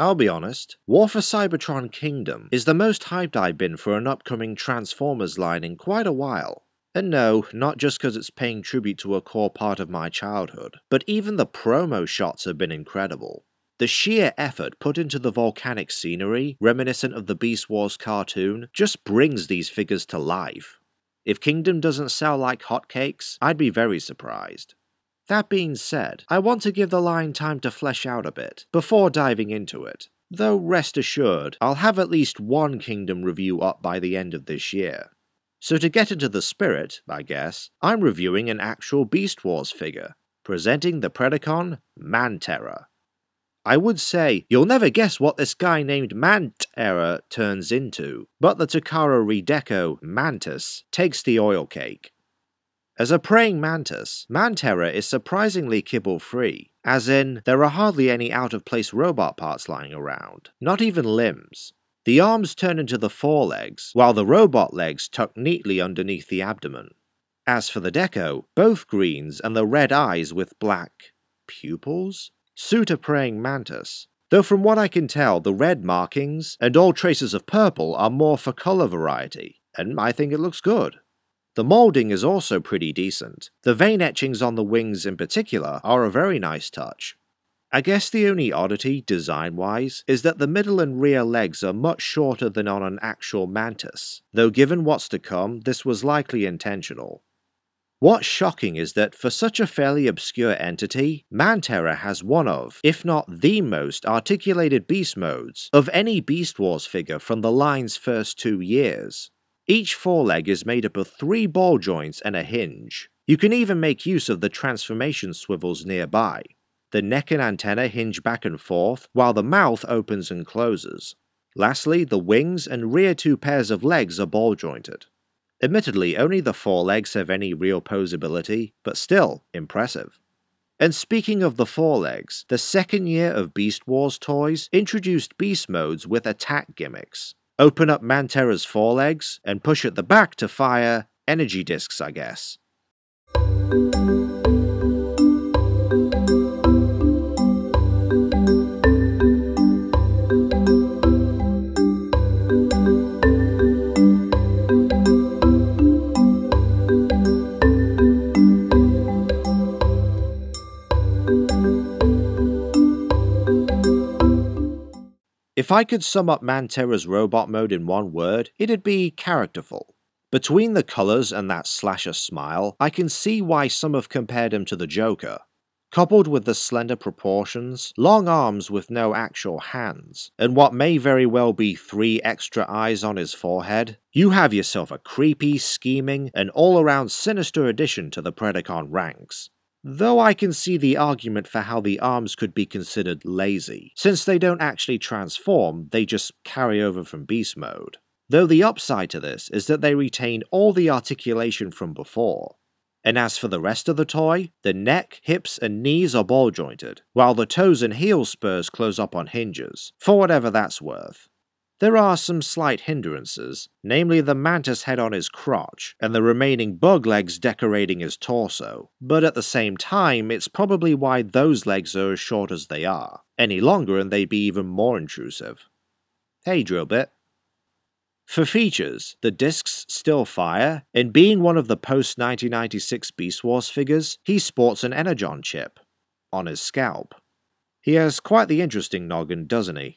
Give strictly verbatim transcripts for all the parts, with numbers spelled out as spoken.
I'll be honest, War for Cybertron Kingdom is the most hyped I've been for an upcoming Transformers line in quite a while. And no, not just because it's paying tribute to a core part of my childhood, but even the promo shots have been incredible. The sheer effort put into the volcanic scenery, reminiscent of the Beast Wars cartoon, just brings these figures to life. If Kingdom doesn't sell like hotcakes, I'd be very surprised. That being said, I want to give the line time to flesh out a bit, before diving into it. Though rest assured, I'll have at least one Kingdom review up by the end of this year. So to get into the spirit, I guess, I'm reviewing an actual Beast Wars figure, presenting the Predacon, Manterror. I would say, you'll never guess what this guy named Manterror turns into, but the Takara redeco, Mantis, takes the oil cake. As a praying mantis, Manterror is surprisingly kibble-free, as in, there are hardly any out-of-place robot parts lying around, not even limbs. The arms turn into the forelegs, while the robot legs tuck neatly underneath the abdomen. As for the deco, both greens and the red eyes with black pupils suit a praying mantis, though from what I can tell the red markings and all traces of purple are more for colour variety, and I think it looks good. The moulding is also pretty decent. The vein etchings on the wings in particular are a very nice touch. I guess the only oddity, design-wise, is that the middle and rear legs are much shorter than on an actual mantis, though given what's to come, this was likely intentional. What's shocking is that, for such a fairly obscure entity, Manterror has one of, if not the most, articulated beast modes of any Beast Wars figure from the line's first two years. Each foreleg is made up of three ball joints and a hinge. You can even make use of the transformation swivels nearby. The neck and antenna hinge back and forth, while the mouth opens and closes. Lastly, the wings and rear two pairs of legs are ball jointed. Admittedly, only the forelegs have any real posability, but still, impressive. And speaking of the forelegs, the second year of Beast Wars toys introduced beast modes with attack gimmicks. Open up Manterror's forelegs, and push at the back to fire energy discs, I guess. If I could sum up Manterror's robot mode in one word, it'd be characterful. Between the colours and that slasher smile, I can see why some have compared him to the Joker. Coupled with the slender proportions, long arms with no actual hands, and what may very well be three extra eyes on his forehead, you have yourself a creepy, scheming, and all-around sinister addition to the Predacon ranks. Though I can see the argument for how the arms could be considered lazy, since they don't actually transform, they just carry over from beast mode. Though the upside to this is that they retain all the articulation from before. And as for the rest of the toy, the neck, hips, and knees are ball jointed, while the toes and heel spurs close up on hinges, for whatever that's worth. There are some slight hindrances, namely the mantis head on his crotch, and the remaining bug legs decorating his torso, but at the same time it's probably why those legs are as short as they are. Any longer and they'd be even more intrusive. Hey Drillbit. For features, the discs still fire, and being one of the post nineteen ninety-six Beast Wars figures, he sports an Energon chip on his scalp. He has quite the interesting noggin, doesn't he?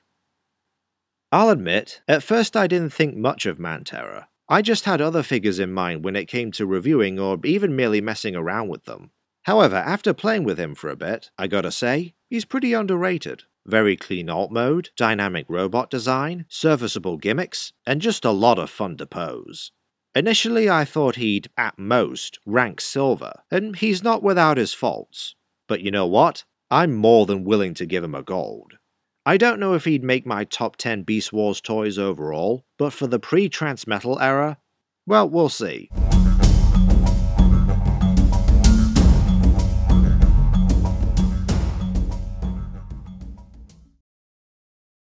I'll admit, at first I didn't think much of Manterror. I just had other figures in mind when it came to reviewing or even merely messing around with them. However, after playing with him for a bit, I gotta say, he's pretty underrated. Very clean alt mode, dynamic robot design, serviceable gimmicks, and just a lot of fun to pose. Initially I thought he'd, at most, rank silver, and he's not without his faults. But you know what? I'm more than willing to give him a gold. I don't know if he'd make my top ten Beast Wars toys overall, but for the pre-Transmetal era, well, we'll see.